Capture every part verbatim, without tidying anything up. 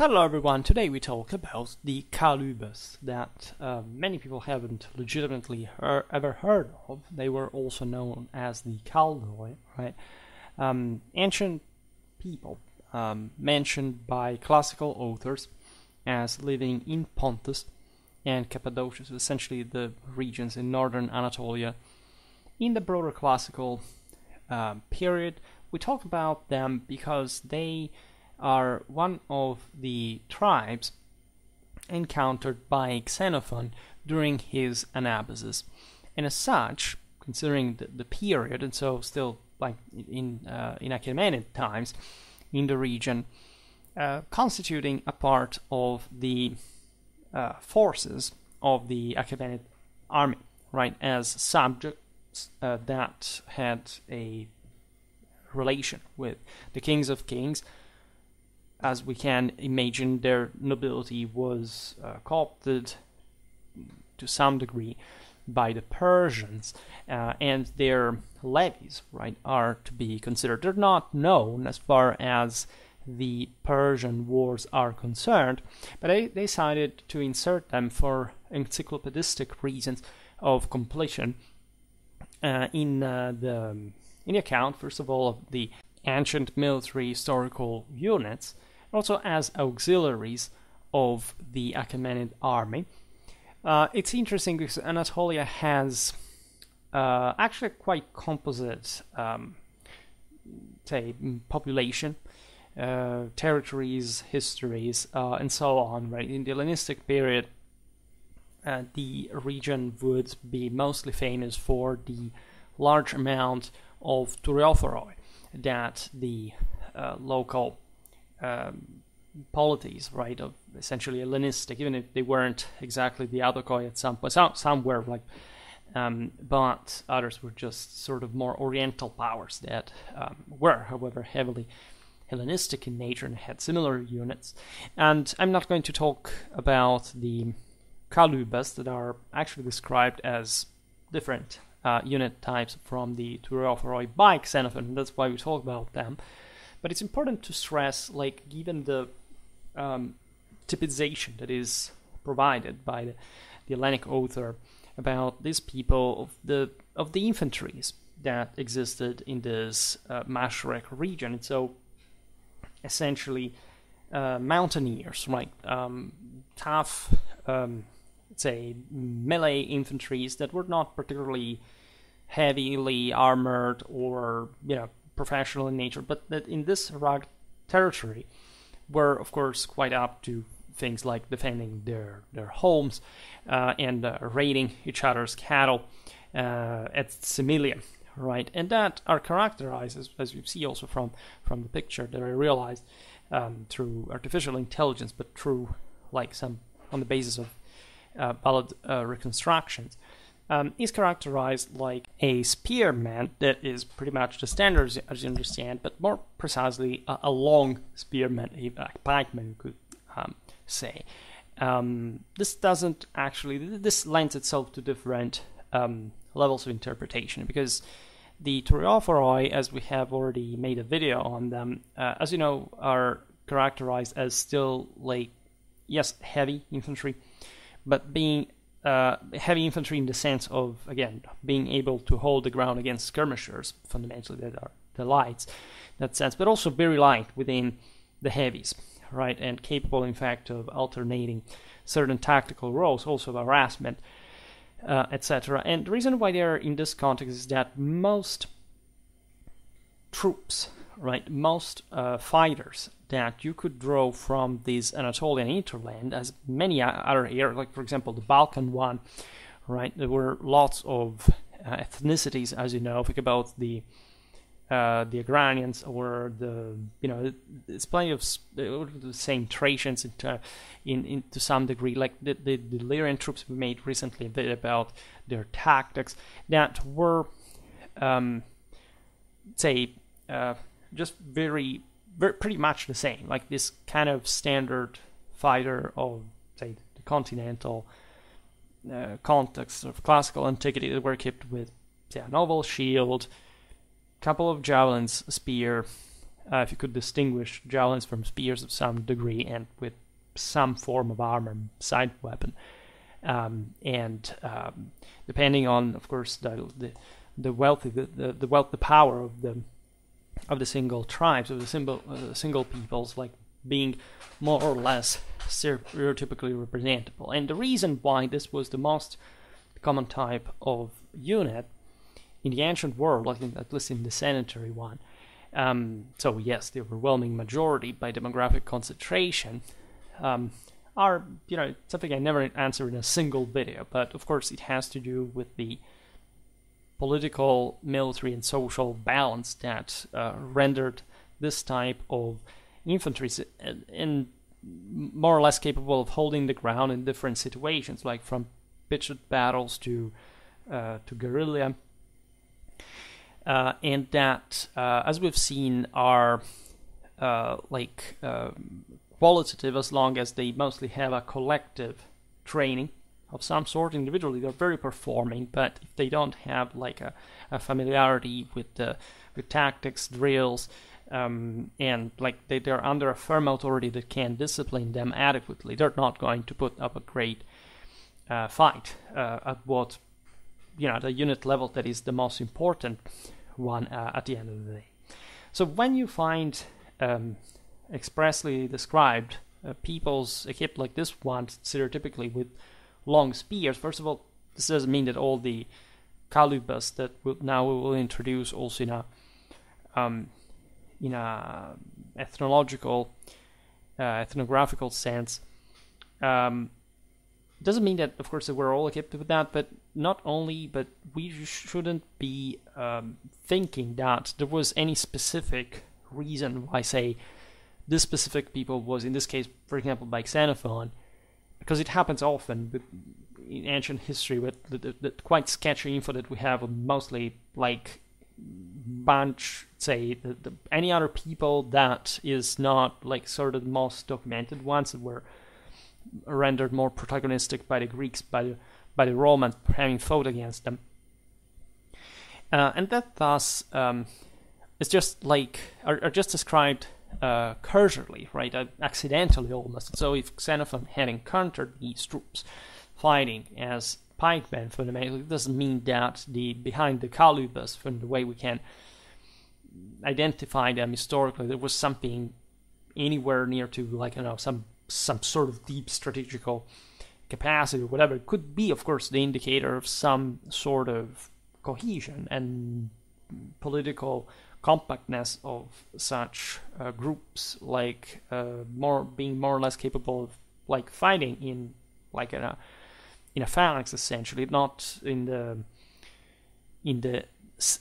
Hello everyone, today we talk about the Chalybes that uh, many people haven't legitimately heard, ever heard of. They were also known as the Chaldoi, right? Um, ancient people um, mentioned by classical authors as living in Pontus and Cappadocia, so essentially the regions in northern Anatolia. In the broader classical um, period, we talk about them because they are one of the tribes encountered by Xenophon during his Anabasis, and as such, considering the, the period, and so still like in uh, in Achaemenid times in the region, uh, constituting a part of the uh, forces of the Achaemenid army, right, as subjects uh, that had a relation with the kings of kings. As we can imagine, their nobility was uh, co-opted to some degree by the Persians, uh, and their levies, right, are to be considered. They're not known as far as the Persian wars are concerned, but they, they decided to insert them for encyclopedistic reasons of completion uh, in uh, the in the account, first of all, of the ancient military historical units, also as auxiliaries of the Achaemenid army. Uh, it's interesting because Anatolia has uh, actually a quite composite, um, say, population, uh, territories, histories, uh, and so on. Right, in the Hellenistic period, uh, the region would be mostly famous for the large amount of Thureophoroi that the uh, local Um, polities, right, of essentially Hellenistic, even if they weren't exactly the Athokoi at some point, some, some were like, um, but others were just sort of more Oriental powers that um, were, however, heavily Hellenistic in nature and had similar units. And I'm not going to talk about the Chalybes that are actually described as different uh, unit types from the Thureophoroi by Xenophon. That's why we talk about them. But it's important to stress, like, given the um, typization that is provided by the, the Hellenic author about these people, of the of the infantries that existed in this uh, Mashrek region. And so, essentially, uh, mountaineers, right? Um, tough, um, let's say, melee infantries that were not particularly heavily armored or, you know, professional in nature, but that in this rugged territory were, of course, quite up to things like defending their, their homes uh, and uh, raiding each other's cattle uh, at Similia, right? And that are characterized, as, as you see also from, from the picture that I realized, um, through artificial intelligence, but through, like, some, on the basis of uh, ballad uh, reconstructions. Um, is characterized like a spearman that is pretty much the standard, as you understand, but more precisely a, a long spearman, a, a pikeman, you could um, say. Um, this doesn't actually, this lends itself to different um, levels of interpretation, because the Thureophoroi, as we have already made a video on them, uh, as you know, are characterized as still, like, yes, heavy infantry, but being Uh, heavy infantry in the sense of, again, being able to hold the ground against skirmishers, fundamentally that are the lights, that sense, but also very light within the heavies, right, and capable, in fact, of alternating certain tactical roles, also of harassment, uh, et cetera. And the reason why they are in this context is that most troops, right, most uh, fighters that you could draw from this Anatolian hinterland, as many other areas, like, for example, the Balkan one, right? There were lots of uh, ethnicities, as you know. Think about the uh, the Agranians, or the, you know, it's plenty of the same Thracians in, in, in to some degree, like the, the, the Lyrian troops we made recently a bit about their tactics that were, um, say, uh, just very, pretty much the same, like this kind of standard fighter of, say, the continental uh, context of classical antiquity, that were equipped with, say, an oval shield, couple of javelins, a spear, uh, if you could distinguish javelins from spears of some degree and with some form of armor, side weapon. Um, and um, depending on, of course, the the, the wealth, the, the the wealth, the power of the of the single tribes, of the single uh, single peoples, like being more or less stereotypically representable. And the reason why this was the most common type of unit in the ancient world, like in, at least in the sedentary one. Um, so yes, the overwhelming majority by demographic concentration. Um, are, you know, something I never answer in a single video, but of course it has to do with the political, military and social balance that uh, rendered this type of infantry in, in more or less capable of holding the ground in different situations, like from pitched battles to uh, to guerrilla, uh, and that, uh, as we've seen, are uh, like uh, qualitative as long as they mostly have a collective training of some sort. Individually they're very performing, but if they don't have like a, a familiarity with the with tactics, drills, um, and like they, they're under a firm authority that can discipline them adequately, they're not going to put up a great uh, fight uh, at what, you know, the unit level that is the most important one uh, at the end of the day. So when you find um, expressly described uh, peoples equipped like this one, stereotypically with long spears, first of all, this doesn't mean that all the Chalybes that we'll, now we will introduce also in a um, in a ethnological, uh, ethnographical sense, um, doesn't mean that, of course, that we're all equipped with that, but not only, but we shouldn't be um, thinking that there was any specific reason why, say, this specific people was, in this case, for example, by Xenophon, because it happens often with, in ancient history, with the, the, the quite sketchy info that we have, mostly like bunch, say, the, the, any other people that is not like sort of the most documented ones that were rendered more protagonistic by the Greeks, by the, by the Romans, having fought against them, uh, and that thus um, is just like are, are just described. Uh, cursorily, right, uh, accidentally almost. So if Xenophon had encountered these troops fighting as pikemen, fundamentally, it doesn't mean that the behind the Chalybes, from the way we can identify them historically, there was something anywhere near to, like, you know, some some sort of deep strategical capacity or whatever. It could be, of course, the indicator of some sort of cohesion and political compactness of such uh, groups, like uh, more being more or less capable of like fighting in like in a in a phalanx, essentially, not in the in the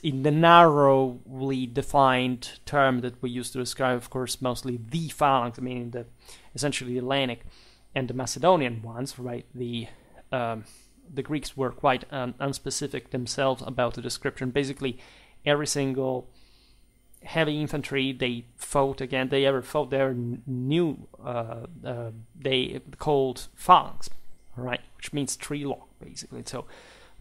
in the narrowly defined term that we use to describe, of course, mostly the phalanx, meaning the essentially the Hellenic and the Macedonian ones, right? The um, the Greeks were quite un unspecific themselves about the description. Basically, every single heavy infantry they fought again they ever fought their new uh, uh they called phalanx, right, which means tree long, basically. So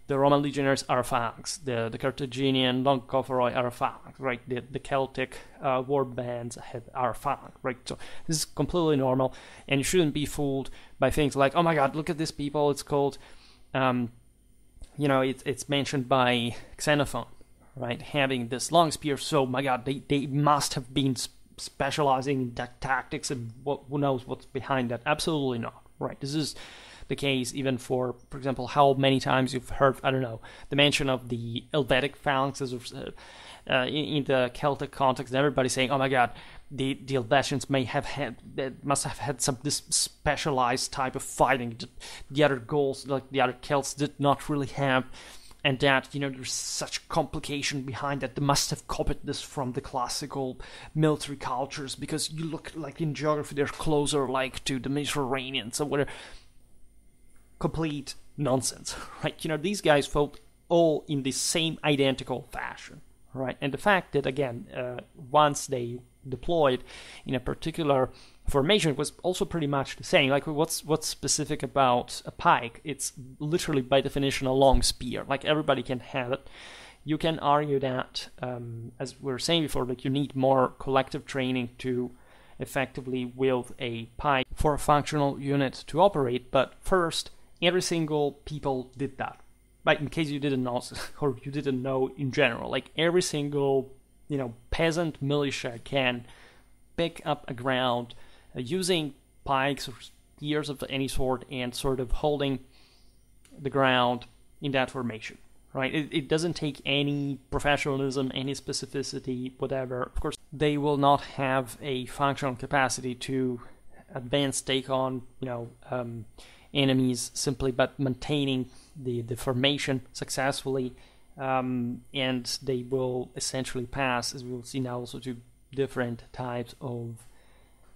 the Roman legionaries are phalanx, the the Carthaginian long cavalry are phalanx, right, the the Celtic uh, war bands have are phalanx, right? So this is completely normal, and you shouldn't be fooled by things like, oh my god, look at these people, it's called um you know, it's it's mentioned by Xenophon, right, having this long spear, so my god, they, they must have been sp specializing in that tactics and what, who knows what's behind that. Absolutely not, right? This is the case even for, for example, how many times you've heard, I don't know, the mention of the Helvetic phalanxes uh, uh, in, in the Celtic context, and everybody saying, oh my god, the, the Helvetians may have had, they must have had some this specialized type of fighting that the other Gauls, like the other Celts, did not really have. And that, you know, there's such complication behind that. They must have copied this from the classical military cultures, because you look, like, in geography, they're closer, like, to the Mediterranean, so whatever. Complete nonsense, right? You know, these guys fought all in the same identical fashion, right? And the fact that, again, uh, once they deployed in a particular formation, it was also pretty much the same. Like, what's what's specific about a pike? It's literally by definition a long spear. Like, everybody can have it. you can argue that, um, as we were saying before, that you need more collective training to effectively wield a pike for a functional unit to operate, but first, every single people did that. Like, in case you didn't know, or you didn't know in general, like, every single, you know, peasant militia can pick up a ground uh, using pikes or spears of any sort and sort of holding the ground in that formation, right? It, it doesn't take any professionalism, any specificity, whatever. Of course, they will not have a functional capacity to advance, take on, you know, um, enemies simply, but maintaining the, the formation successfully, um, and they will essentially pass, as we will see now, also to different types of,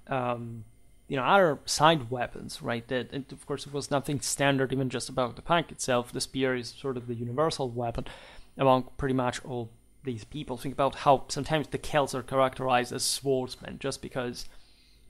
um, you know, other side weapons, right? That, and of course, it was nothing standard, even just about the pike itself. The spear is sort of the universal weapon among pretty much all these people. Think about how sometimes the Celts are characterized as swordsmen, just because,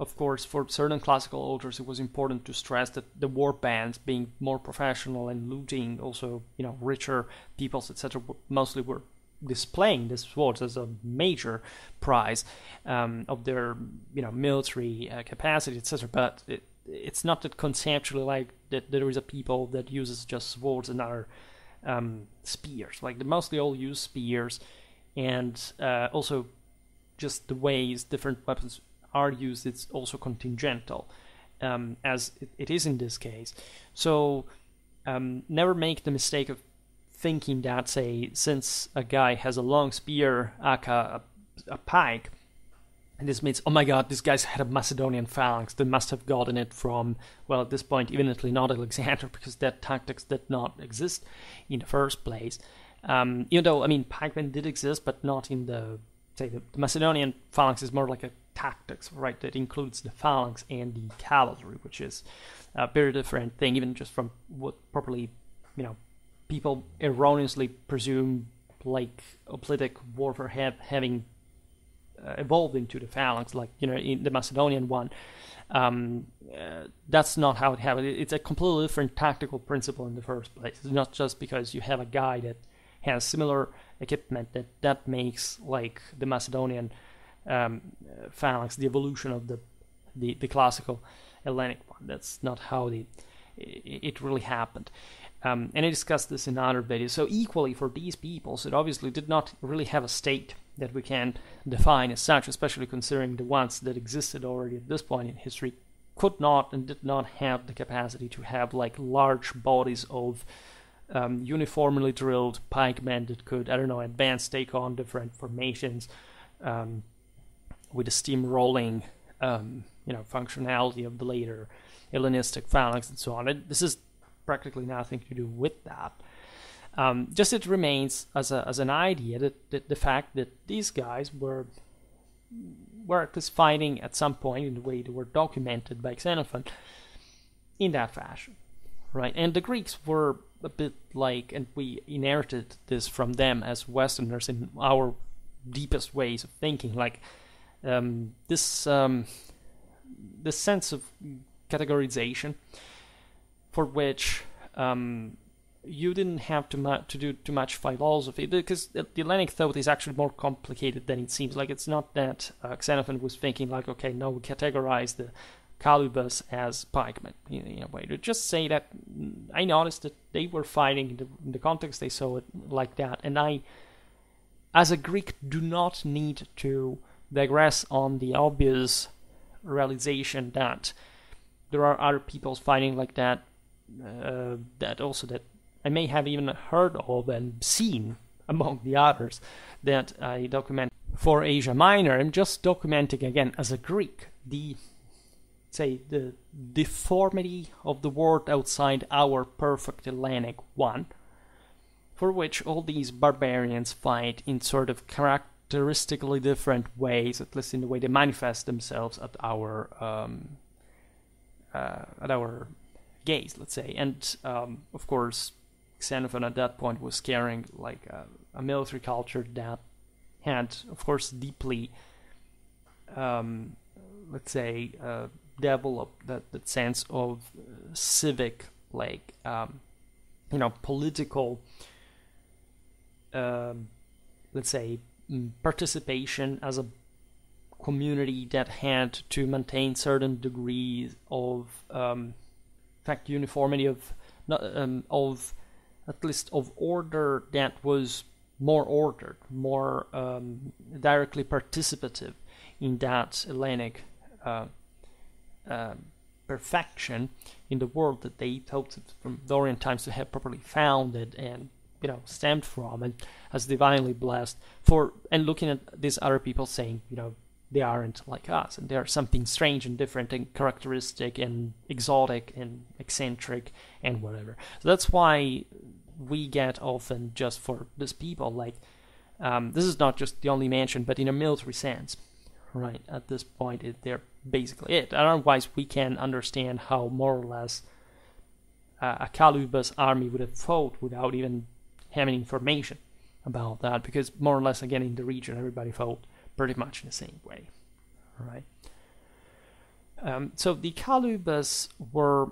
of course, for certain classical authors, it was important to stress that the war bands, being more professional and looting, also, you know, richer peoples, et cetera, mostly were displaying the swords as a major prize um, of their, you know, military uh, capacity, et cetera. But it, it's not that conceptually like that there is a people that uses just swords and other um, spears. Like, they mostly all use spears, and uh, also just the ways different weapons are used, it's also contingental, um, as it, it is in this case. So um, never make the mistake of thinking that, say, since a guy has a long spear, aka a, a pike, and this means, oh my god, this guy's had a Macedonian phalanx, they must have gotten it from, well, at this point, evidently not Alexander, because that tactics did not exist in the first place. Um, you know, I mean, pikemen did exist, but not in the, say, the, the Macedonian phalanx is more like a tactics, right, that includes the phalanx and the cavalry, which is a very different thing, even just from what properly, you know, people erroneously presume, like, hoplitic warfare have, having uh, evolved into the phalanx, like, you know, in the Macedonian one. Um, uh, that's not how it happened. It's a completely different tactical principle in the first place. It's not just because you have a guy that has similar equipment that that makes, like, the Macedonian um, phalanx the evolution of the, the, the classical Hellenic one. That's not how the, it really happened. Um, and I discussed this in other videos. So equally for these peoples, it obviously did not really have a state that we can define as such, especially considering the ones that existed already at this point in history could not and did not have the capacity to have, like, large bodies of um, uniformly drilled pikemen that could, I don't know, advance, take on different formations um, with the steamrolling, um, you know, functionality of the later Hellenistic phalanx and so on. It, this is practically nothing to do with that. Um, just it remains as a as an idea that, that the fact that these guys were were at least fighting at some point in the way they were documented by Xenophon in that fashion, right? And the Greeks were a bit like, and we inherited this from them as Westerners in our deepest ways of thinking, like um, this um, this sense of categorization, for which um, you didn't have to, mu to do too much philosophy, because the Hellenic thought is actually more complicated than it seems. Like, it's not that uh, Xenophon was thinking, like, okay, now we categorize the Chalybes as pikemen, in, in a way. To just say that I noticed that they were fighting in the, in the context they saw it like that, and I, as a Greek, do not need to digress on the obvious realization that there are other peoples fighting like that, Uh, that also that I may have even heard of and seen among the others that I document for Asia Minor. I'm just documenting again as a Greek the, say, the deformity of the world outside our perfect Hellenic one, for which all these barbarians fight in sort of characteristically different ways, at least in the way they manifest themselves at our um, uh, at our gaze, let's say. And um, of course, Xenophon at that point was carrying, like, a, a military culture that had, of course, deeply, um, let's say, uh, developed that, that sense of uh, civic, like, um, you know, political um, let's say, participation as a community that had to maintain certain degrees of, um, in fact, uniformity of, um, of at least of order that was more ordered, more um, directly participative in that Hellenic uh, uh, perfection in the world that they thought from Dorian times to have properly founded and, you know, stemmed from and as divinely blessed for, and looking at these other people saying, you know, they aren't like us and they are something strange and different and characteristic and exotic and eccentric and whatever. So that's why we get often just for these people, like, um, this is not just the only mention, but in a military sense, right? At this point, it, they're basically it. Otherwise, we can understand how more or less uh, a Chalybes army would have fought without even having information about that, because more or less, again, in the region, everybody fought pretty much in the same way, right? Um, so the Chalybes were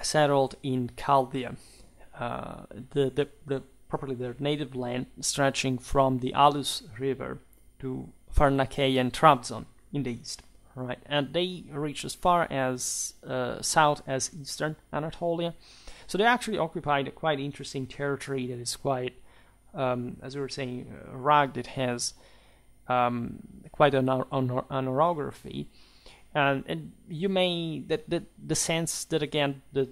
settled in Chaldia, uh, the, the, the properly their native land stretching from the Halys River to Pharnakeia and Trabzon in the east, right? And they reached as far as uh, south as eastern Anatolia. So they actually occupied a quite interesting territory that is quite, um, as we were saying, rugged. It has Um, quite an, an, an orography, and, and you may that the, the sense that again the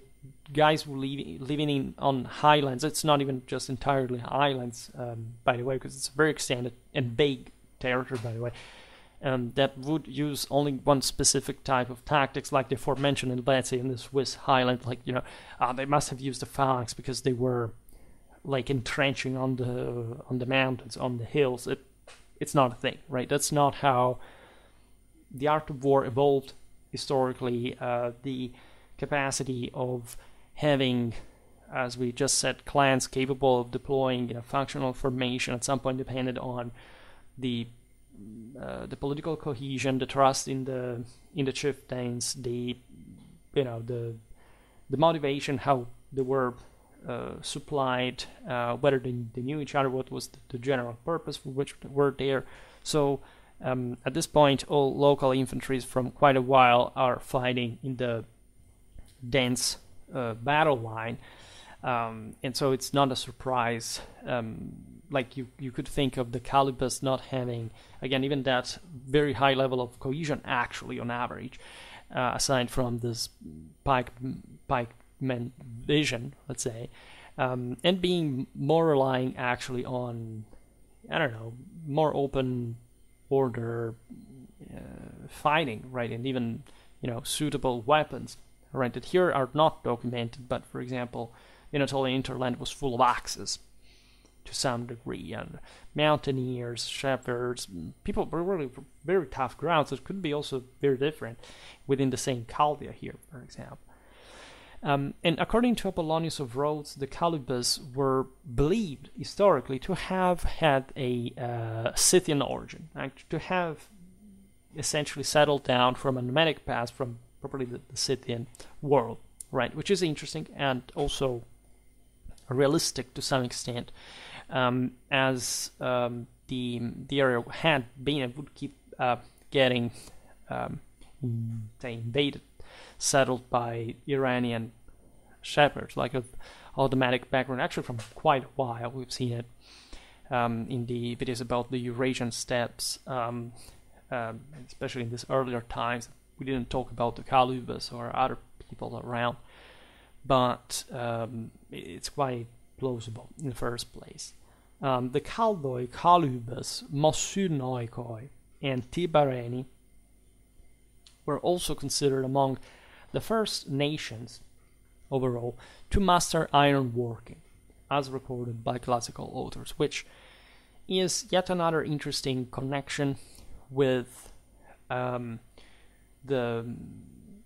guys were living living in on highlands. It's not even just entirely highlands, um, by the way, because it's a very extended and big territory, by the way, um, that would use only one specific type of tactics, like the aforementioned, in, let's say, in the Swiss highland, like, you know, uh, they must have used the phalanx because they were like entrenching on the on the mountains, on the hills. It, It's not a thing, right? That's not how the art of war evolved historically. Uh, the capacity of having, as we just said, clans capable of deploying in a functional formation at some point depended on the uh, the political cohesion, the trust in the in the chieftains, the you know the the motivation, how they were Uh, supplied, uh, whether they, they knew each other, what was the, the general purpose for which they were there. So um, at this point, all local infantries from quite a while are fighting in the dense uh, battle line, um, and so it's not a surprise. Um, like you, you could think of the Chalybes not having, again, even that very high level of cohesion actually on average, uh, aside from this pike pike. Men vision, let's say, um, and being more relying actually on, I don't know, more open order uh, fighting, right, and even, you know, suitable weapons, right, that here are not documented, but for example, the Anatolian interland was full of axes to some degree, and mountaineers, shepherds, people were really very tough grounds. It could be also very different within the same Chaldia here, for example. Um, and according to Apollonius of Rhodes, the Chalybes were believed historically to have had a uh, Scythian origin, right? To have essentially settled down from a nomadic past from probably the, the Scythian world, right? Which is interesting and also realistic to some extent, um, as um, the the area had been and would keep uh, getting um, invaded, settled by Iranian shepherds, like of nomadic background, actually from quite a while. We've seen it um, in the videos about the Eurasian steppes, um, um, especially in these earlier times. We didn't talk about the Chalybes or other people around, but um, it's quite plausible in the first place. Um, the Chaldoi, Chalybes, Mossynoikoi, and Tibareni were also considered among the first nations overall to master ironworking, as recorded by classical authors, which is yet another interesting connection with um, the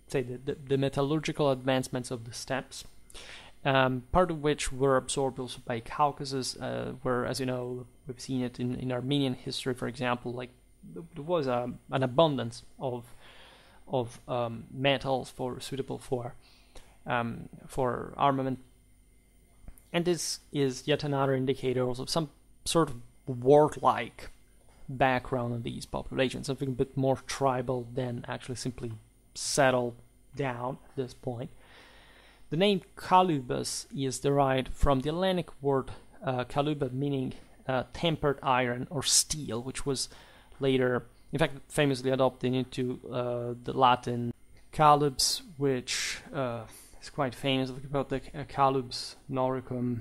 say the, the, the metallurgical advancements of the steppes, um, part of which were absorbed also by Caucasus, uh, where, as you know, we've seen it in, in Armenian history, for example, like there was a, an abundance of of um, metals for suitable for um, for armament, And this is yet another indicator of some sort of warlike background in these populations, something a bit more tribal than actually simply settled down at this point. The name Chalybes is derived from the Hellenic word uh, chalyba, meaning uh, tempered iron or steel, which was later, in fact, famously adopted into uh, the Latin chalybs, which uh, is quite famous. Look about the uh, chalybs noricum,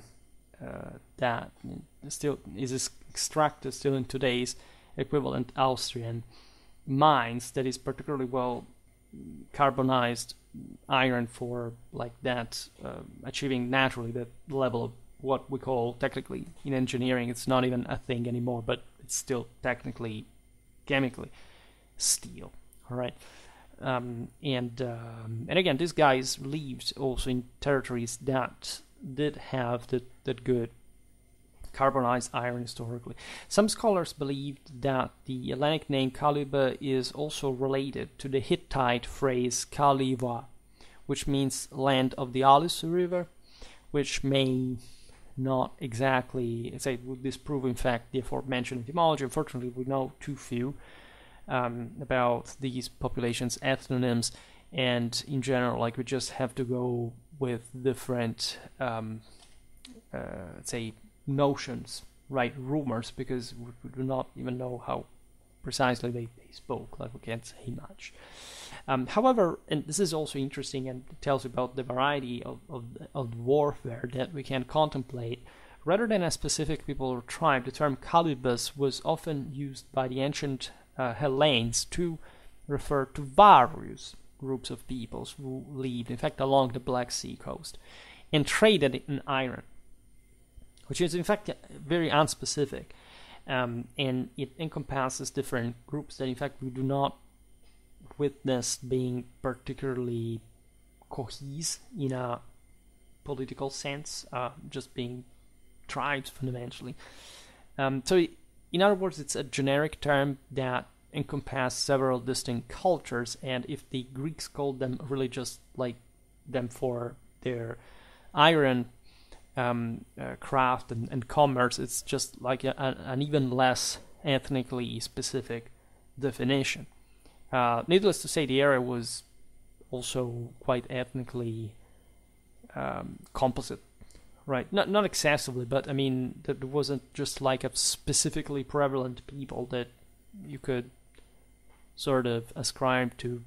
uh, that still is extracted still in today's equivalent Austrian mines, that is particularly well carbonized iron for like that, uh, achieving naturally that level of what we call technically in engineering, it's not even a thing anymore, but it's still technically, chemically, steel. All right, um, and um, and again, these guys lived also in territories that did have that that good carbonized iron historically. Some scholars believed that the Hellenic name Khaliba is also related to the Hittite phrase Khaliva, which means land of the Halys River, which may not exactly say it would disprove, in fact, the aforementioned etymology. Unfortunately, we know too few um, about these populations' ethnonyms, and in general, like, we just have to go with different, um, uh, let's say, notions, right, rumors, because we, we do not even know how precisely they, they spoke, like we can't say much. Um, however, and this is also interesting and tells you about the variety of, of, of warfare that we can contemplate. Rather than a specific people or tribe, the term Chalybes was often used by the ancient uh, Hellenes to refer to various groups of peoples who lived, in fact, along the Black Sea coast and traded in iron, which is in fact very unspecific, um, and it encompasses different groups that in fact we do not witness being particularly cohesive in a political sense, uh, just being tribes fundamentally. Um, so in other words, it's a generic term that encompasses several distinct cultures, and if the Greeks called them really just like them for their iron Um, uh, craft and, and commerce, it's just like a, a, an even less ethnically specific definition. Uh, needless to say, the area was also quite ethnically um, composite, right? Not not excessively, but I mean, that wasn't just like a specifically prevalent people that you could sort of ascribe to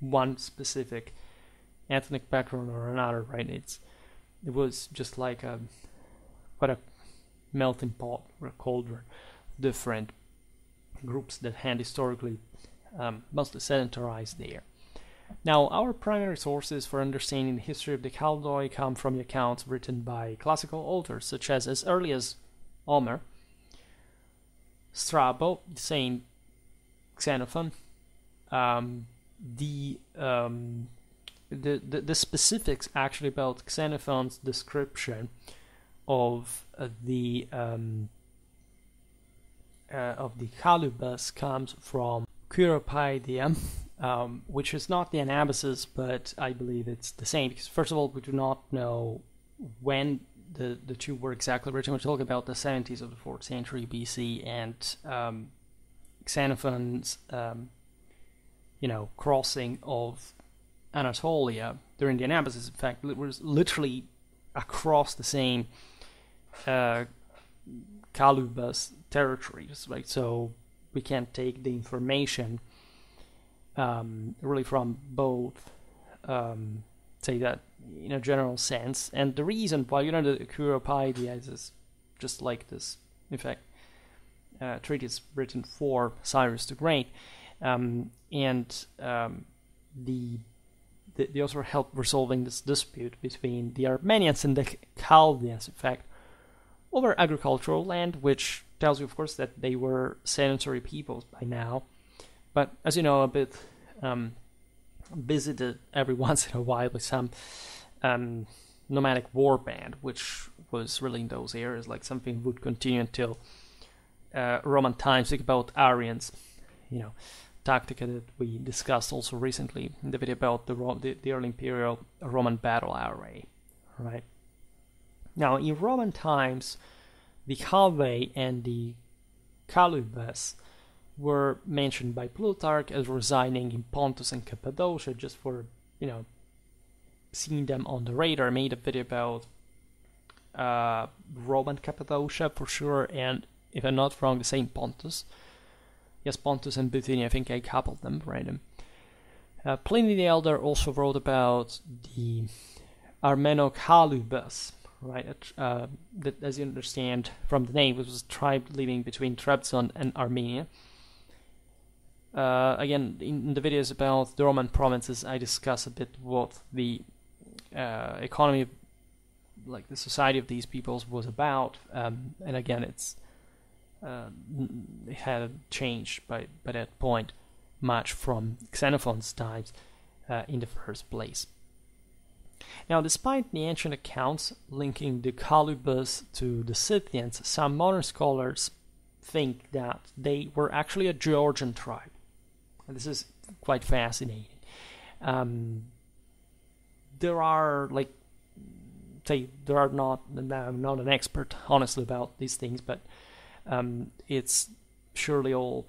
one specific ethnic background or another, right? It's It was just like a, what a melting pot or a cauldron, different groups that had historically um, mostly sedentarized there. Now, our primary sources for understanding the history of the Chaldoi come from the accounts written by classical authors, such as as early as Homer, Strabo, the same Xenophon, um, the um, The, the, the specifics actually about Xenophon's description of uh, the um, uh, of the Chalybes comes from Cyropaedia, um, which is not the Anabasis, but I believe it's the same, because first of all, we do not know when the, the two were exactly written. We're talking about the seventies of the fourth century B C, and um, Xenophon's um, you know, crossing of Anatolia during the Anabasis, in fact, it was literally across the same uh, Chalybes territories, right? So we can take the information um, really from both, um, say that in a general sense. And the reason why, you know, the Cyropaedia is just like this, in fact, uh, treatise written for Cyrus the Great, um, and um, the they also helped resolving this dispute between the Armenians and the Chaldians, in fact, over agricultural land, which tells you, of course, that they were sedentary peoples by now, but as you know, a bit um, visited every once in a while by some um, nomadic war band, which was really in those areas, like something would continue until uh, Roman times. Think about Arians, you know, Tactica that we discussed also recently in the video about the, the, the early imperial Roman battle array, right? Now, in Roman times, the Chaldoi and the Chalybes were mentioned by Plutarch as residing in Pontus and Cappadocia, just for, you know, seeing them on the radar. I made a video about uh, Roman Cappadocia for sure, and if I'm not wrong, the same Pontus. Yes, Pontus and Bithynia, I think I coupled them, random. Uh, Pliny the Elder also wrote about the Armenochalybes, right? Uh, that, as you understand from the name, it was a tribe living between Trabzon and Armenia. Uh, again, in, in the videos about the Roman provinces, I discuss a bit what the uh, economy, like the society of these peoples, was about, um, and again, it's uh, it had changed by by that point much from Xenophon's times uh, in the first place. Now, despite the ancient accounts linking the Chalybes to the Scythians, some modern scholars think that they were actually a Georgian tribe. And this is quite fascinating. Um, there are, like, say, there are not, I'm not an expert, honestly, about these things, but um, it's surely all,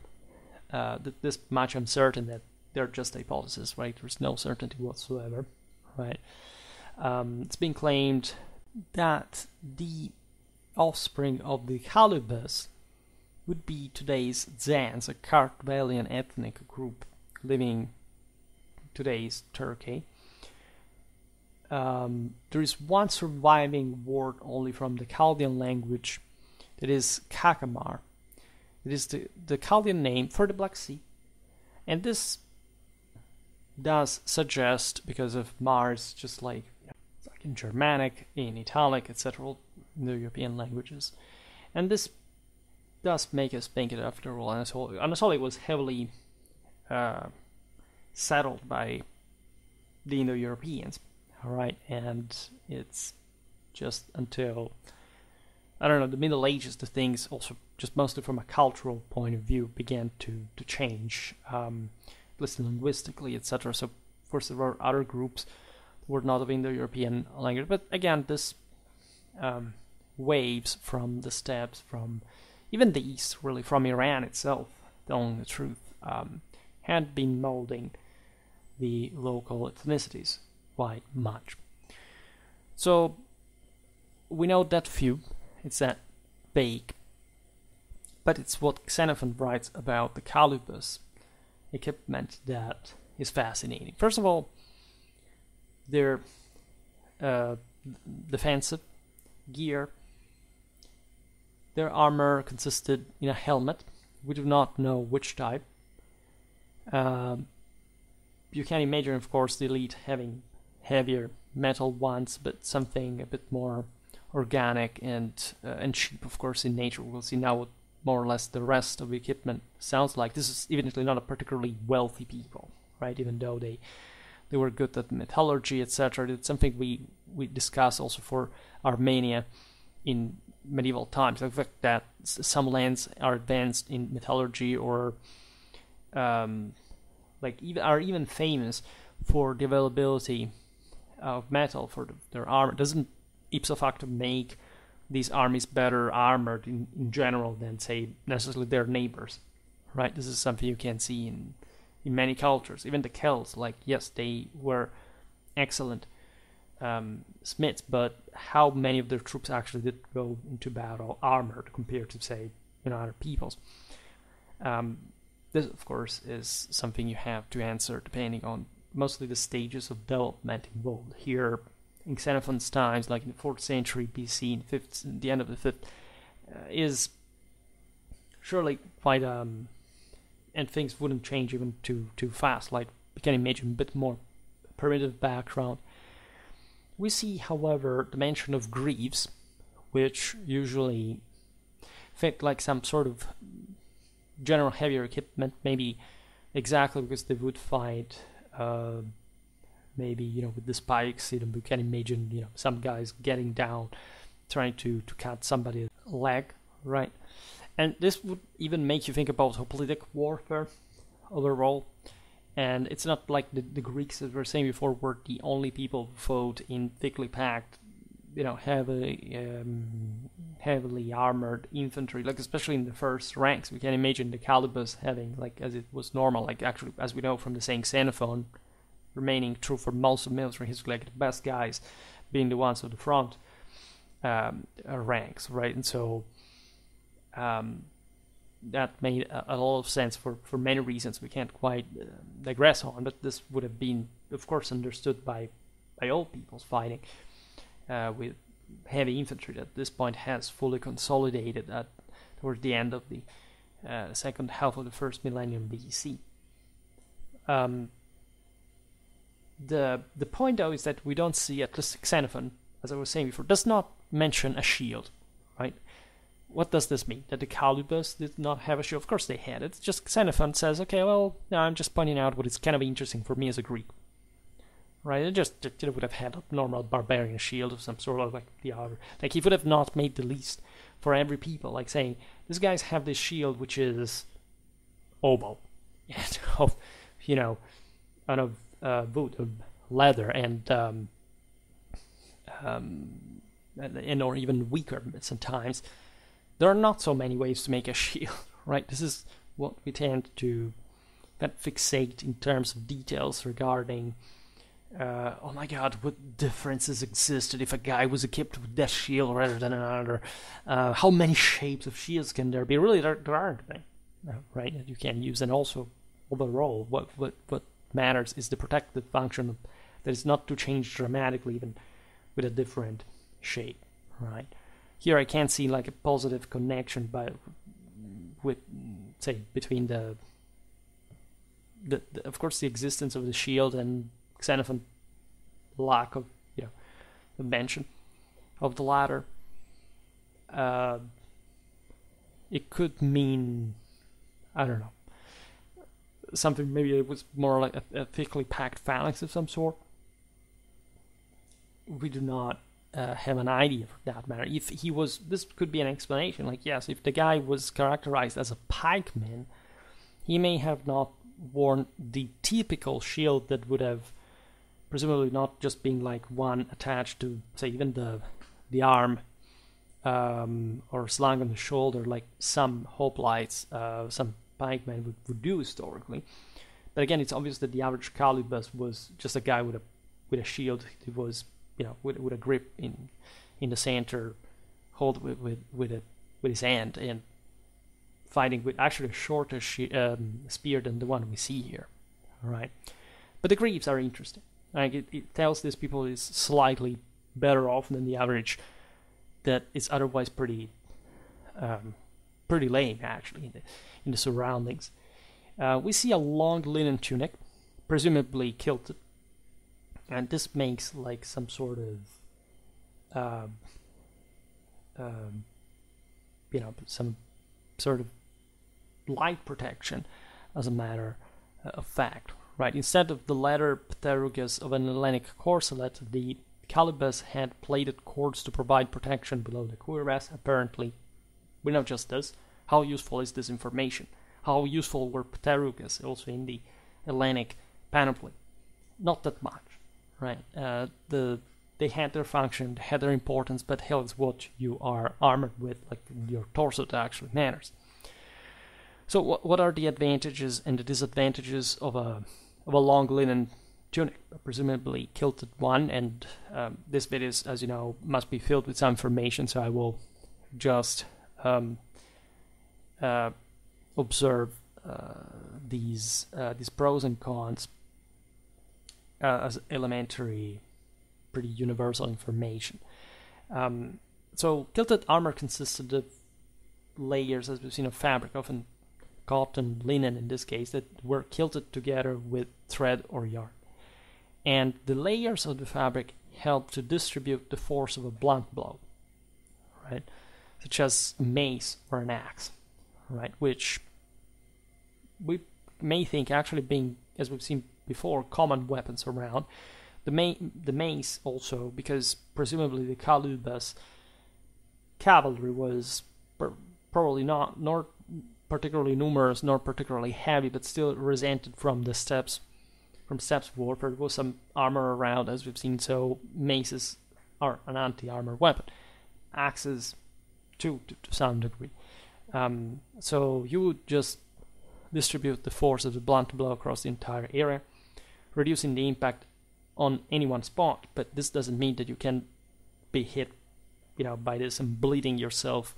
uh, this much I'm certain that they're just hypotheses, right? There's no certainty whatsoever, right? Um, it's been claimed that the offspring of the Chalybes would be today's Zans, a Kartvelian ethnic group living today's Turkey. Um, there is one surviving word only from the Chaldean language, that is Kakamar. It is the, the Chaldean name for the Black Sea. And this does suggest, because of Mars, just like, you know, like in Germanic, in Italic, et cetera, in the European languages. And this does make us think it, after all, Anatolia, Anatolia was heavily uh, settled by the Indo-Europeans, all right? And it's just until, I don't know, the Middle Ages, the things also, just mostly from a cultural point of view, began to, to change, um, at least linguistically, et cetera. So, of course, there were other groups that were not of Indo-European language, but again, this um, waves from the steppes, from even the East, really, from Iran itself, telling the truth, um, had been molding the local ethnicities quite much. So we know that few, it's that vague, but it's what Xenophon writes about the Chalybes equipment that is fascinating. First of all, their uh, defensive gear. Their armor consisted in a helmet. We do not know which type. Um, you can imagine, of course, the elite having heavier metal ones, but something a bit more organic and uh, and cheap, of course, in nature. We'll see now what more or less the rest of the equipment sounds like. This is evidently not a particularly wealthy people, right? Even though they they were good at metallurgy, et cetera. It's something we we discuss also for Armenia in medieval times, the fact that some lands are advanced in metallurgy, or um, like even are even famous for the availability of metal for the, their armor. It doesn't ipso facto make these armies better armored in, in general than, say, necessarily their neighbors, right? This is something you can see in in many cultures. Even the Celts, like, yes, they were excellent Um, smiths, but how many of their troops actually did go into battle armored compared to, say, you know, other peoples? Um, this, of course, is something you have to answer depending on mostly the stages of development involved. Here, in Xenophon's times, like in the fourth century B C, in fifth, in the end of the fifth, uh, is surely quite um, and things wouldn't change even too too fast. Like, we can imagine a bit more primitive background. We see, however, the mention of greaves, which usually fit like some sort of general heavier equipment, maybe exactly because they would fight, uh, maybe, you know, with the spikes. You know, you can imagine, you know, some guys getting down, trying to, to cut somebody's leg, right? And this would even make you think about hoplitic warfare overall. And it's not like the, the Greeks, as we were saying before, were the only people who fought in thickly packed you know, heavily um, heavily armored infantry, like especially in the first ranks. We can imagine the Chalybes having, like, as it was normal, like actually as we know from the saying Xenophon, remaining true for most of military history, like the best guys being the ones of the front um, ranks, right? And so um, that made a, a lot of sense for, for many reasons we can't quite uh, digress on, but this would have been, of course, understood by, by all peoples fighting uh, with heavy infantry that at this point has fully consolidated at towards the end of the uh, second half of the first millennium B C. Um, The the point though is that we don't see, at least Xenophon, as I was saying before, does not mention a shield, right? What does this mean? That the Chalybes did not have a shield? Of course they had it. It's just Xenophon says, okay, well, no, I'm just pointing out what is kind of interesting for me as a Greek, right? It just it, it would have had a normal barbarian shield of some sort, of like the other. Like he would have not made the list for every people, like saying these guys have this shield which is oval, and of you know, out of Uh, boot of leather and um, um, and, and or even weaker sometimes. There are not so many ways to make a shield, right? This is what we tend to that fixate in terms of details regarding uh, oh my god, what differences existed if a guy was equipped with that shield rather than another. Uh, how many shapes of shields can there be? Really, there, there aren't any, right? That you can use, and also overall, what what what matters is the protective function that is not to change dramatically even with a different shape, right? Here I can't see like a positive connection by with say between the, the, the of course the existence of the shield and Xenophon's lack of, you know, the mention of the latter. Uh, it could mean, I don't know, something maybe it was more like a, a thickly packed phalanx of some sort. We do not uh, have an idea for that matter. If he was, this could be an explanation. Like yes, if the guy was characterized as a pikeman, he may have not worn the typical shield that would have presumably not just been like one attached to say even the the arm um, or slung on the shoulder, like some hoplites, uh, some pikemen would, would do historically. But again, it's obvious that the average Chalybes was just a guy with a with a shield. It was, you know, with, with a grip in in the center, hold with with with, a, with his hand, and fighting with actually a shorter um, spear than the one we see here. All right, but the greaves are interesting. Like it, it tells these people is slightly better off than the average. That is otherwise pretty. Um, pretty lame actually in the, in the surroundings. Uh, we see a long linen tunic, presumably kilted, and this makes like some sort of uh, um, you know, some sort of light protection as a matter of fact, right? Instead of the leather pterygus of an Hellenic corselet, the Chalybes had plaited cords to provide protection below the cuirass, apparently. We know just this. How useful is this information? How useful were pterygas also in the Hellenic panoply? Not that much, right? Uh, the they had their function, they had their importance, but hell, it's what you are armored with, like your torso, that actually matters. So, what what are the advantages and the disadvantages of a of a long linen tunic, a presumably kilted one? And um, this bit is, as you know, must be filled with some information, so I will just Um, uh, observe uh, these uh, these pros and cons uh, as elementary, pretty universal information. Um, so kilted armor consisted of layers, as we've seen, of fabric, often cotton, linen in this case, that were kilted together with thread or yarn, and the layers of the fabric helped to distribute the force of a blunt blow, right? Such as a mace or an axe, right? Which we may think actually being, as we've seen before, common weapons around. The, ma the mace also, because presumably the Chalybes cavalry was per probably not nor particularly numerous, nor particularly heavy, but still resented from the steppes, from steppes warfare. There was some armor around, as we've seen, so maces or an anti-armor weapon. Axes too, to, to some degree. Um, so you would just distribute the force of the blunt blow across the entire area, reducing the impact on any one spot, but this doesn't mean that you can be hit, you know, by this and bleeding yourself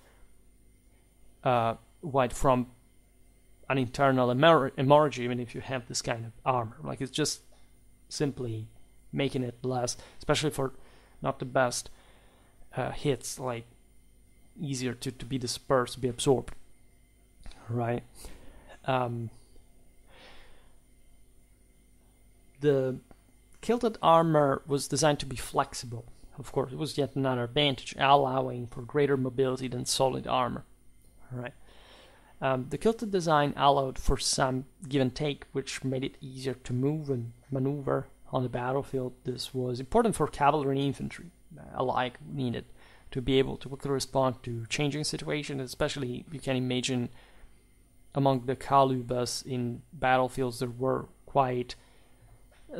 uh, wide from an internal hemorrhage, even if you have this kind of armor. Like, it's just simply making it less, especially for not the best uh, hits, like easier to, to be dispersed, be absorbed, right? Um, the kilted armor was designed to be flexible, of course. It was yet another advantage, allowing for greater mobility than solid armor, right? Um, the kilted design allowed for some give and take, which made it easier to move and maneuver on the battlefield. This was important for cavalry and infantry alike, needed to be able to quickly respond to changing situations, especially you can imagine among the Chalybes in battlefields that were quite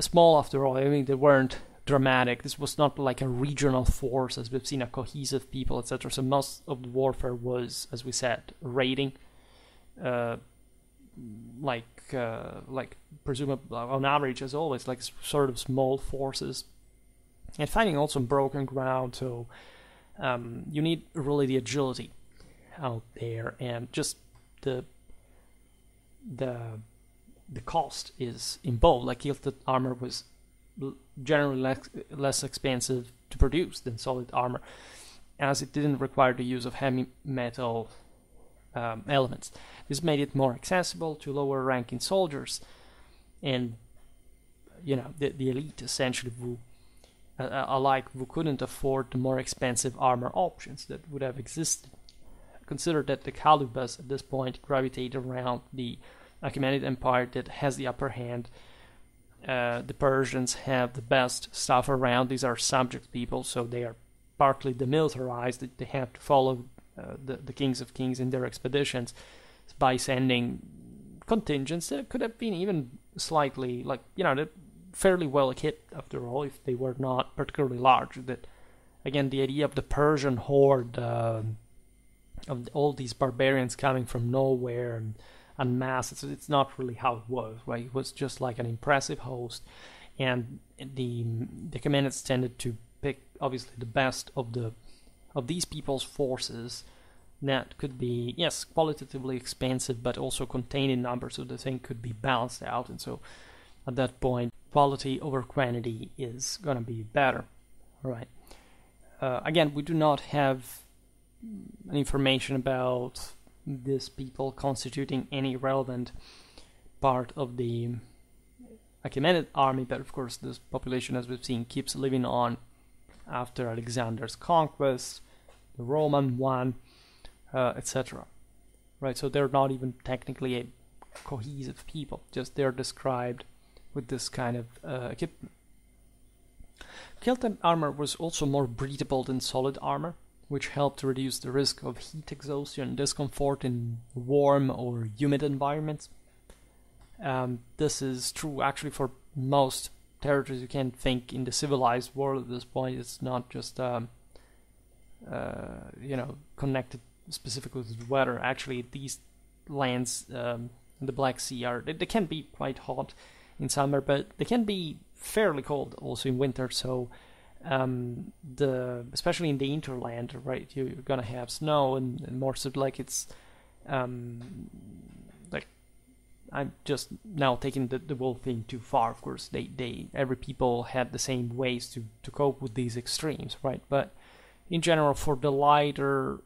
small after all. I mean, they weren't dramatic. This was not like a regional force, as we've seen, a cohesive people, et cetera. So most of the warfare was, as we said, raiding. Uh, like, uh, like presumably on average, as always, like sort of small forces, and finding also broken ground. So um, you need really the agility out there, and just the the the cost is involved. Like, kilted armor was generally less less expensive to produce than solid armor, as it didn't require the use of heavy metal Um, elements. This made it more accessible to lower ranking soldiers and, you know, the, the elite essentially who uh, alike who couldn't afford the more expensive armor options that would have existed. Consider that the Chalybes at this point gravitate around the Achaemenid Empire that has the upper hand. Uh, the Persians have the best stuff around. These are subject people, so they are partly demilitarized. They have to follow Uh, the, the kings of kings in their expeditions by sending contingents that could have been even slightly, like, you know, they're fairly well equipped after all, if they were not particularly large. That again, the idea of the Persian horde, uh, of all these barbarians coming from nowhere and, and mass, it's, it's not really how it was, right? It was just like an impressive host, and the the commanders tended to pick obviously the best of the of these people's forces that could be, yes, qualitatively expensive, but also contained in numbers, so the thing could be balanced out. And so at that point, quality over quantity is going to be better. All right. Uh, again, we do not have information about these people constituting any relevant part of the Achaemenid army, but of course this population, as we've seen, keeps living on after Alexander's conquest, the Roman one, uh, et cetera. Right, so they're not even technically a cohesive people, just they're described with this kind of uh, equipment. Kilted armor was also more breathable than solid armor, which helped to reduce the risk of heat exhaustion and discomfort in warm or humid environments. Um, this is true actually for most territories you can think in the civilized world at this point. It's not just um, uh, you know, connected specifically to the weather. Actually, these lands um, in the Black Sea are they, they can be quite hot in summer, but they can be fairly cold also in winter. So um, the especially in the hinterland, right? You, you're gonna have snow and, and more so like it's um, like. I'm just now taking the, the whole thing too far. Of course, they, they every people had the same ways to, to cope with these extremes, right? But in general, for the lighter,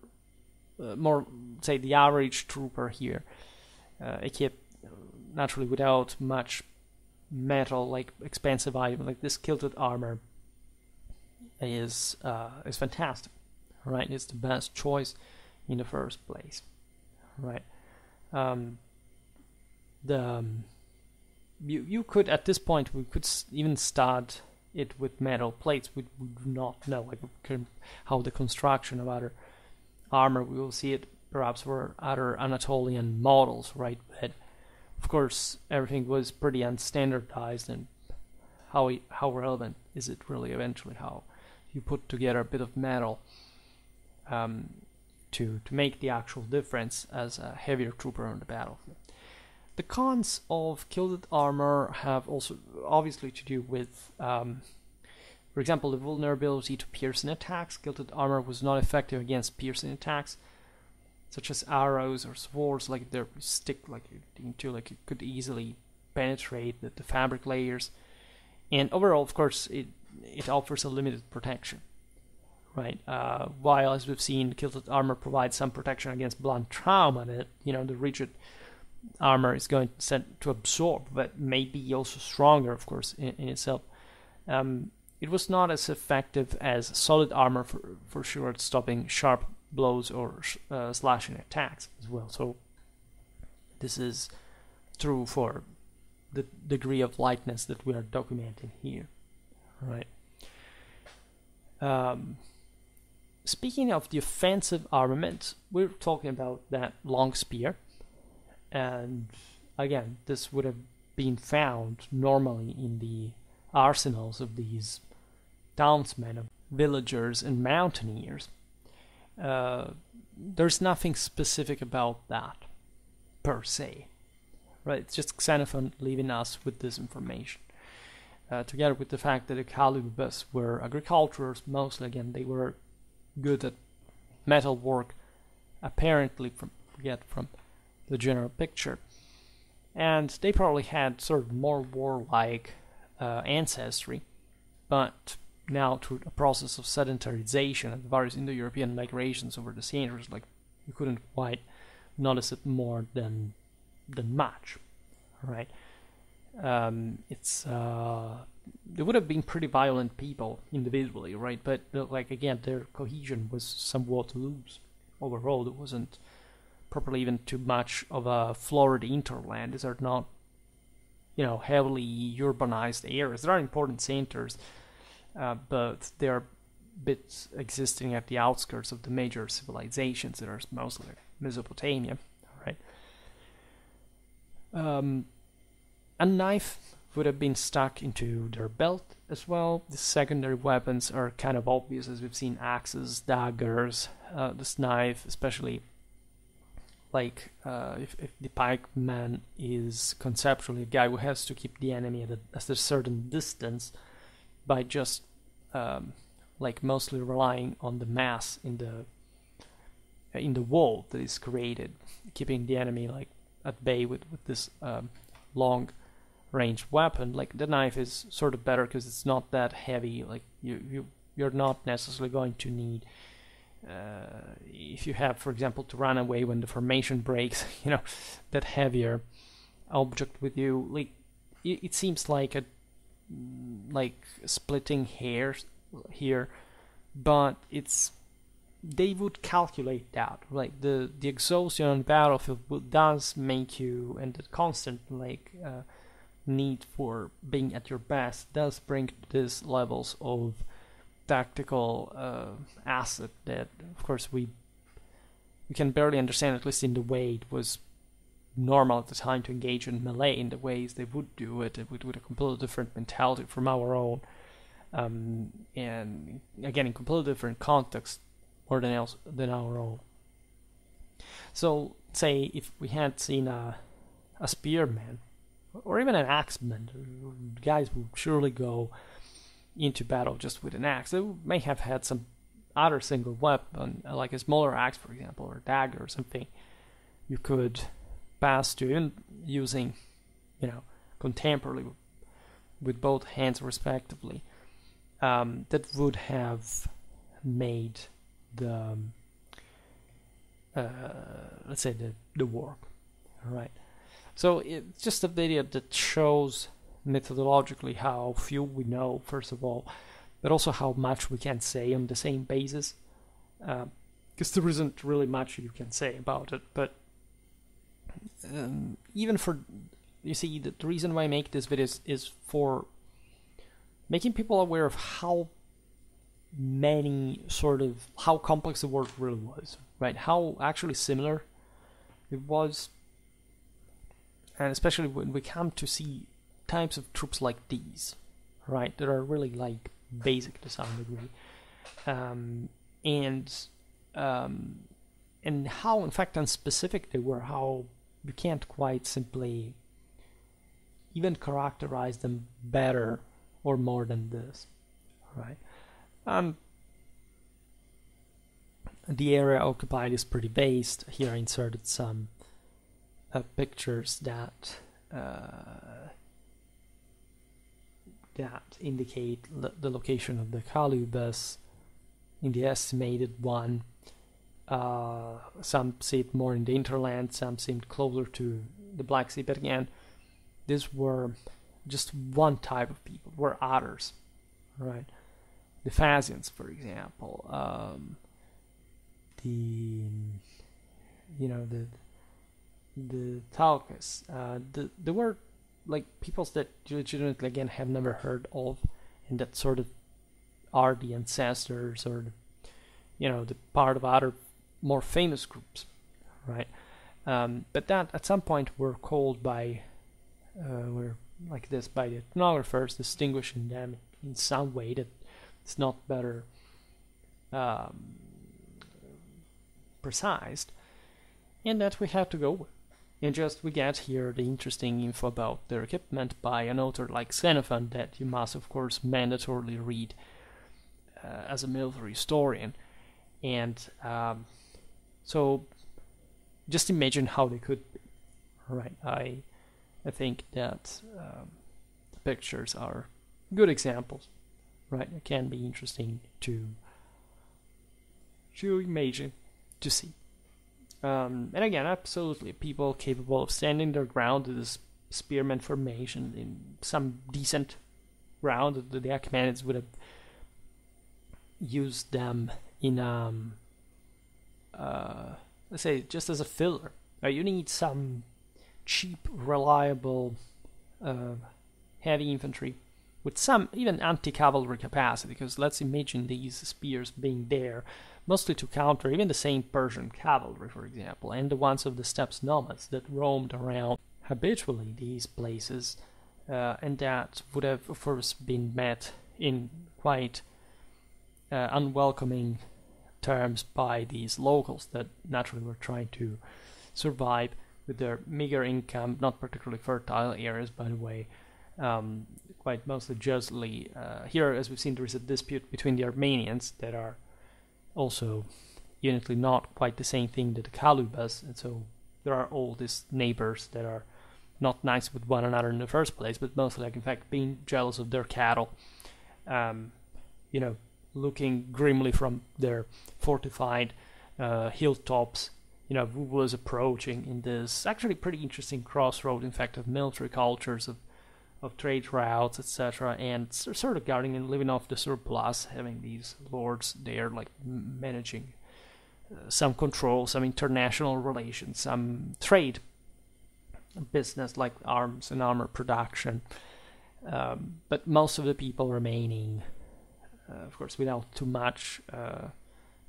uh, more, say, the average trooper here, uh, equipped naturally without much metal, like expensive item, like this kilted armor is, uh, is fantastic, right? It's the best choice in the first place, right? Um... The um, you you could at this point we could even start it with metal plates. We, we do not know like can, how the construction of other armor. We will see it perhaps for other Anatolian models, right? But of course everything was pretty unstandardized, and how how relevant is it really eventually? How you put together a bit of metal um, to, to make the actual difference as a heavier trooper on the battlefield. The cons of kilted armor have also obviously to do with, um, for example, the vulnerability to piercing attacks. Kilted armor was not effective against piercing attacks, such as arrows or swords, like they stick like into like it could easily penetrate the, the fabric layers. And overall, of course, it it offers a limited protection, right? Uh, while, as we've seen, kilted armor provides some protection against blunt trauma that, you know, the rigid armor is going to, to absorb, but maybe also stronger, of course, in, in itself. Um, it was not as effective as solid armor for, for sure at stopping sharp blows or uh, slashing attacks as well. So this is true for the degree of lightness that we are documenting here. Right. Um, speaking of the offensive armament, we're talking about that long spear, and again, this would have been found normally in the arsenals of these townsmen, of villagers and mountaineers. Uh, there's nothing specific about that per se, right? It's just Xenophon leaving us with this information, uh, together with the fact that the Chalybes were agriculturists mostly. Again, they were good at metal work, apparently, from forget from the general picture, and they probably had sort of more warlike uh, ancestry, but now through a process of sedentarization and various Indo-European migrations over the centuries, like, you couldn't quite notice it more than than much, right? Um, it's uh, they would have been pretty violent people individually, right? But like again, their cohesion was somewhat loose. Overall, it wasn't properly even too much of a florid interland. These are not, you know, heavily urbanized areas. There are important centers, uh, but they are bits existing at the outskirts of the major civilizations that are mostly Mesopotamia, right? Um, a knife would have been stuck into their belt as well. The secondary weapons are kind of obvious, as we've seen: axes, daggers, uh, this knife, especially. Like, uh, if, if the pikeman is conceptually a guy who has to keep the enemy at a, at a certain distance by just, um, like, mostly relying on the mass in the in the wall that is created, keeping the enemy, like, at bay with, with this um, long-range weapon. Like, the knife is sort of better because it's not that heavy. Like, you, you, you're not necessarily going to need... Uh, if you have, for example, to run away when the formation breaks, you know, that heavier object with you, like, it, it seems like a like splitting hairs here, but it's they would calculate that, like the the exhaustion on the battlefield does make you, and the constant like uh, need for being at your best does bring these levels of tactical uh, asset that, of course, we we can barely understand, at least in the way it was normal at the time to engage in melee in the ways they would do it, with, with a completely different mentality from our own, um, and again in completely different context more than else than our own. So, say if we had seen a a spearman or even an axeman, guys would surely go into battle just with an axe. They may have had some other single weapon, like a smaller axe, for example, or a dagger or something you could pass to, even using, you know, contemporarily with both hands respectively. Um, that would have made the uh, let's say the the work. All right. So it's just a video that shows methodologically how few we know, first of all, but also how much we can say on the same basis, because uh, there isn't really much you can say about it. But um, even for, you see, the, the reason why I make this video is, is for making people aware of how many sort of, how complex the world really was, right? How actually similar it was, and especially when we come to see types of troops like these, right, that are really like basic to some degree, um, and um, and how, in fact, unspecific they were, how you can't quite simply even characterize them better or more than this, right? Um, the area occupied is pretty vast. Here I inserted some uh, pictures that uh, that indicate lo the location of the Chalybes in the estimated one. Uh, some see it more in the hinterland, some seemed closer to the Black Sea, but again, these were just one type of people, were others, right? The Phasians, for example, um, the, you know, the, the Talcas, uh, the, they were like peoples that you legitimately, again, have never heard of, and that sort of are the ancestors or, the, you know, the part of other more famous groups, right? Um, but that at some point were called by, uh, were like this by the ethnographers, distinguishing them in some way that it's not better um, precise, and that we had to go with. And just we get here the interesting info about their equipment by an author like Xenophon that you must, of course, mandatorily read uh, as a military historian. And um, so just imagine how they could be, right? I, I think that um, the pictures are good examples. Right, it can be interesting to to imagine, to see. Um, and again, absolutely, people capable of standing their ground in this spearman formation in some decent ground that the Achaemenids would have used them in, um, uh, let's say, just as a filler. Now, you need some cheap, reliable, uh, heavy infantry, with some even anti-cavalry capacity, because let's imagine these spears being there mostly to counter even the same Persian cavalry, for example, and the ones of the steppes nomads that roamed around habitually these places, uh, and that would have, of course, been met in quite uh, unwelcoming terms by these locals that naturally were trying to survive with their meager income, not particularly fertile areas, by the way, um, quite mostly justly. Uh, here, as we've seen, there is a dispute between the Armenians that are also unitly not quite the same thing that the Chalybes, and so there are all these neighbors that are not nice with one another in the first place, but mostly, like, in fact, being jealous of their cattle, um, you know, looking grimly from their fortified uh, hilltops, you know, who was approaching in this actually pretty interesting crossroad, in fact, of military cultures, of of trade routes, et cetera, and sort of guarding and living off the surplus, having these lords there, like, managing uh, some control, some international relations, some trade business like arms and armor production, um, but most of the people remaining, uh, of course, without too much uh,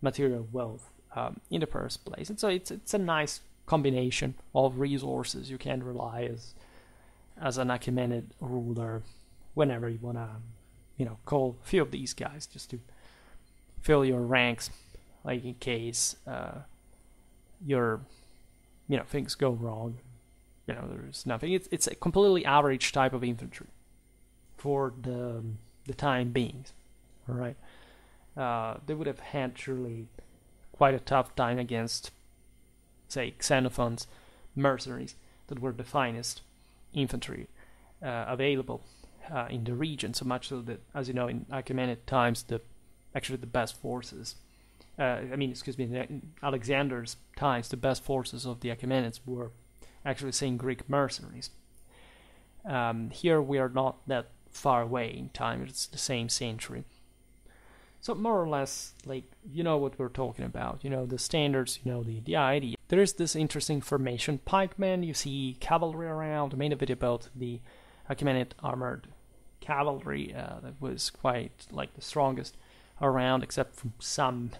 material wealth um, in the first place. And so it's, it's a nice combination of resources you can rely as as an Achaemenid ruler whenever you want to, you know, call a few of these guys just to fill your ranks, like in case uh, your, you know, things go wrong, you know, there's nothing. It's, it's a completely average type of infantry for the, the time being, all right? Uh, they would have had surely quite a tough time against, say, Xenophon's mercenaries that were the finest infantry uh, available uh, in the region, so much so that, as you know, in Achaemenid times, the actually the best forces, uh, I mean, excuse me, in Alexander's times, the best forces of the Achaemenids were actually saying Greek mercenaries. Um, here we are not that far away in time, it's the same century. So more or less, like, you know what we're talking about, you know the standards, you know the, the idea. There is this interesting formation, pikemen, you see cavalry around. I made a video about the Achaemenid armored cavalry, uh, that was quite, like, the strongest around, except from some,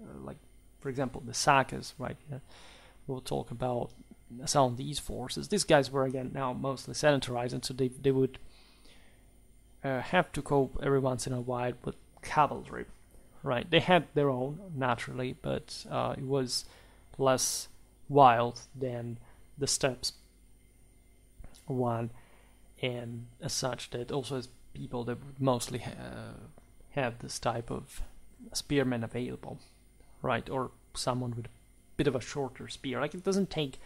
uh, like, for example, the Sakas, right? Yeah. We'll talk about some of these forces. These guys were, again, now mostly sedentarized, and so they, they would uh, have to cope every once in a while with cavalry, right? They had their own, naturally, but uh, it was less wild than the steppes one, and as such that also has people that would mostly ha have this type of spearmen available, right? Or someone with a bit of a shorter spear. Like, it doesn't take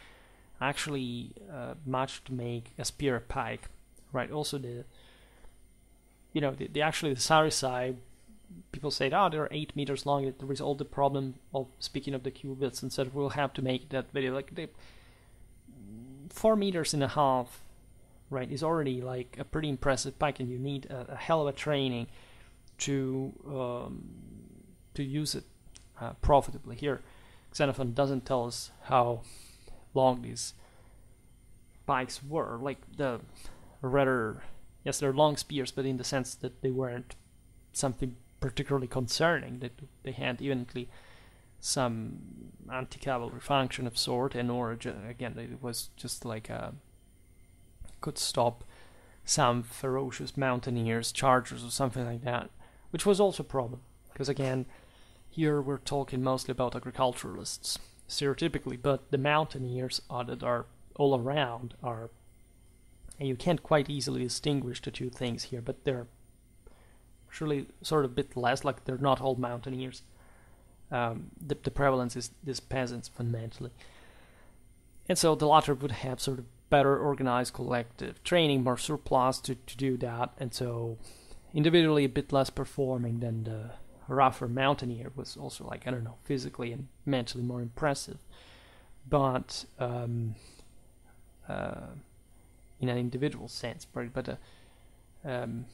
actually uh, much to make a spear a pike, right? Also the, you know, the, the actually the sarissai, people say, oh, they're eight meters long, there is all the problem of speaking of the cubits, and said we'll have to make that video. Like, they, four meters and a half, right, is already like a pretty impressive pike, and you need a, a hell of a training to um, to use it uh, profitably. Here, Xenophon doesn't tell us how long these pikes were. Like, the rather, yes, they're long spears, but in the sense that they weren't something particularly concerning, that they had evidently some anti-cavalry function of sort, and or again it was just like a, could stop some ferocious mountaineers, chargers or something like that, which was also a problem, because again here we're talking mostly about agriculturalists stereotypically, but the mountaineers are, that are all around are, and you can't quite easily distinguish the two things here, but they're surely sort of a bit less, like they're not all mountaineers. Um, the, the prevalence is these peasants fundamentally, and so the latter would have sort of better organized collective training, more surplus to, to do that, and so individually a bit less performing than the rougher mountaineer was also, like, I don't know, physically and mentally more impressive, but um, uh, in an individual sense, but, but uh, um,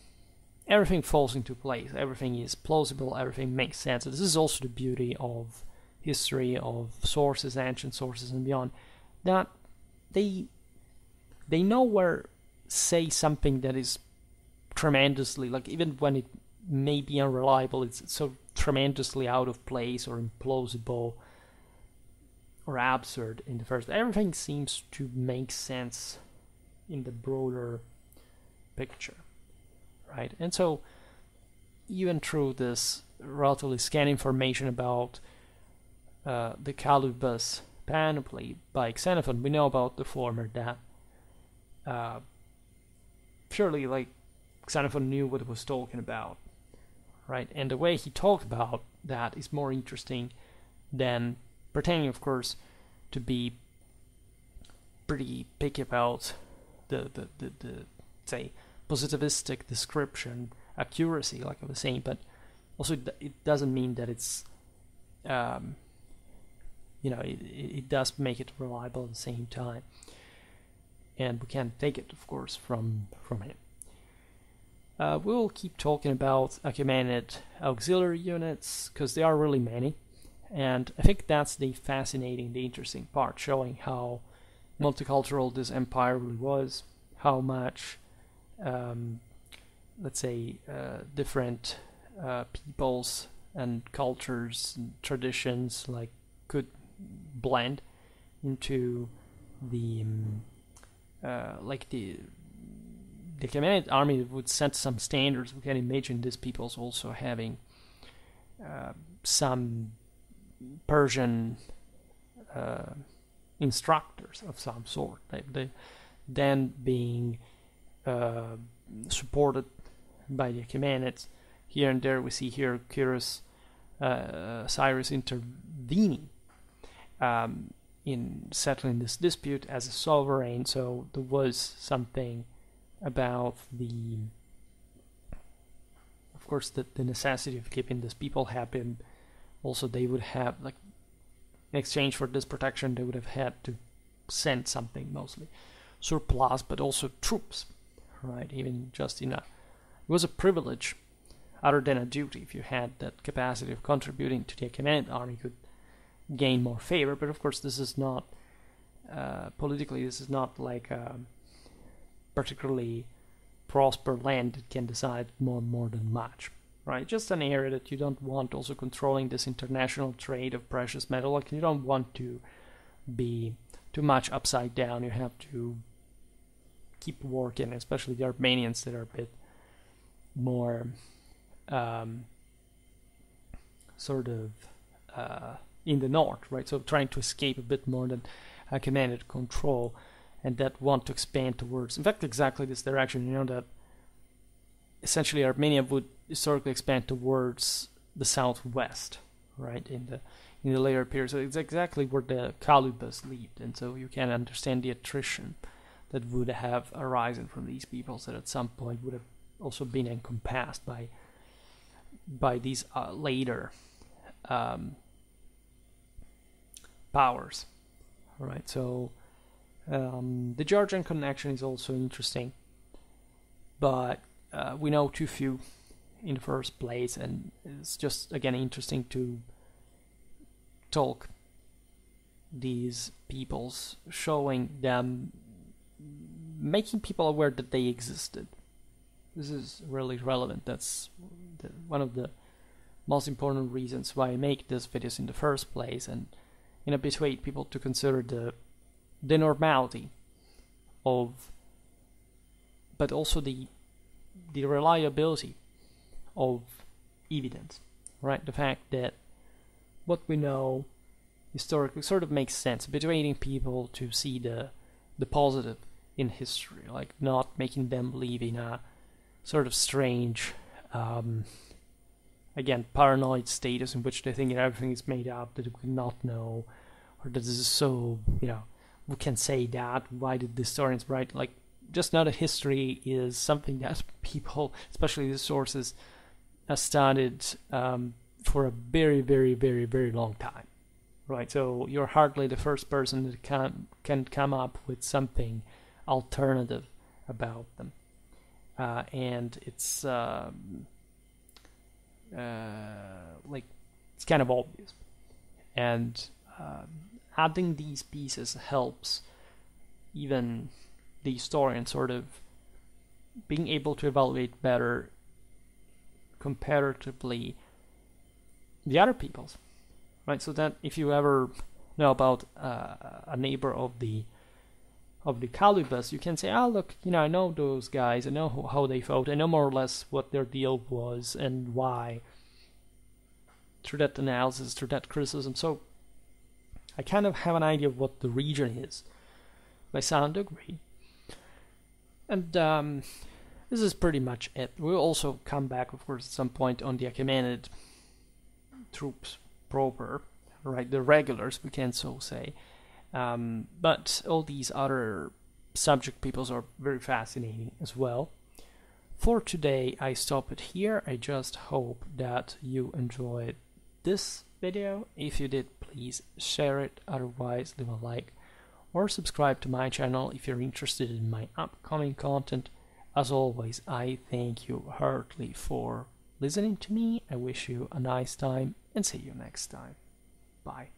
everything falls into place, everything is plausible, everything makes sense. This is also the beauty of history, of sources, ancient sources and beyond, that they they nowhere say something that is tremendously, like, even when it may be unreliable, it's so tremendously out of place or implausible or absurd in the first. Everything seems to make sense in the broader picture. Right, and so even through this relatively scant information about uh, the Chalybes panoply by Xenophon, we know about the former that uh, surely, like, Xenophon knew what he was talking about, right? And the way he talked about that is more interesting than pretending, of course, to be pretty picky about the the the, the say, positivistic description accuracy, like I was saying, but also it doesn't mean that it's, um, you know, it, it does make it reliable at the same time, and we can't take it, of course, from from him. Uh, we'll keep talking about Achaemenid auxiliary units, because there are really many, and I think that's the fascinating, the interesting part, showing how multicultural this empire really was, how much Um, let's say uh, different uh, peoples and cultures and traditions, like, could blend into the um, uh, like the the Achaemenid army would set some standards. We can imagine these peoples also having uh, some Persian uh, instructors of some sort, like they, then being Uh, supported by the Achaemenids. Here and there we see here Cyrus, uh, Cyrus intervening um, in settling this dispute as a sovereign, so there was something about the, of course, the, the necessity of keeping these people happy, and also they would have, like, in exchange for this protection they would have had to send something, mostly surplus, but also troops. Right, even just in a, it was a privilege other than a duty. If you had that capacity of contributing to the Achaemenid army, you could gain more favor, but of course this is not uh, politically, this is not like a particularly prosper land that can decide more more than much, right? Just an area that you don't want also controlling this international trade of precious metal. Like, you don't want to be too much upside down, you have to keep working, especially the Armenians that are a bit more um, sort of uh, in the north, right? So trying to escape a bit more than Achaemenid control, and that want to expand towards, in fact, exactly this direction, you know, that essentially Armenia would historically expand towards the southwest, right, in the in the later period. So it's exactly where the Chalybes lived, and so you can understand the attrition that would have arisen from these peoples that at some point would have also been encompassed by by these uh, later um, powers. All right, so um, the Georgian connection is also interesting, but uh, we know too few in the first place, and it's just again interesting to talk these peoples, showing them, making people aware that they existed. This is really relevant. That's the, one of the most important reasons why I make these videos in the first place, and in a persuade people to consider the the normality of, but also the the reliability of evidence, right? The fact that what we know historically sort of makes sense, persuading people to see the the positive in history, like not making them live in a sort of strange, um, again, paranoid status in which they think that everything is made up, that we not know, or that this is so, you know, we can say that, why did the historians write, like, just know that history is something that people, especially the sources, have studied um, for a very, very, very, very long time, right? So you're hardly the first person that can, can come up with something alternative about them. Uh, and it's um, uh, like it's kind of obvious, and uh, adding these pieces helps even the historian sort of being able to evaluate better comparatively the other peoples, right? So that if you ever know about uh, a neighbor of the of the Chalybes, you can say, ah, oh, look, you know, I know those guys, I know how they fought, I know more or less what their deal was and why, through that analysis, through that criticism. So I kind of have an idea of what the region is by some degree. And um, this is pretty much it. We'll also come back, of course, at some point on the Achaemenid troops proper, right, the regulars, we can so say. Um, but all these other subject peoples are very fascinating as well. For today, I stop it here. I just hope that you enjoyed this video. If you did, please share it. Otherwise, leave a like or subscribe to my channel if you're interested in my upcoming content. As always, I thank you heartily for listening to me. I wish you a nice time and see you next time. Bye.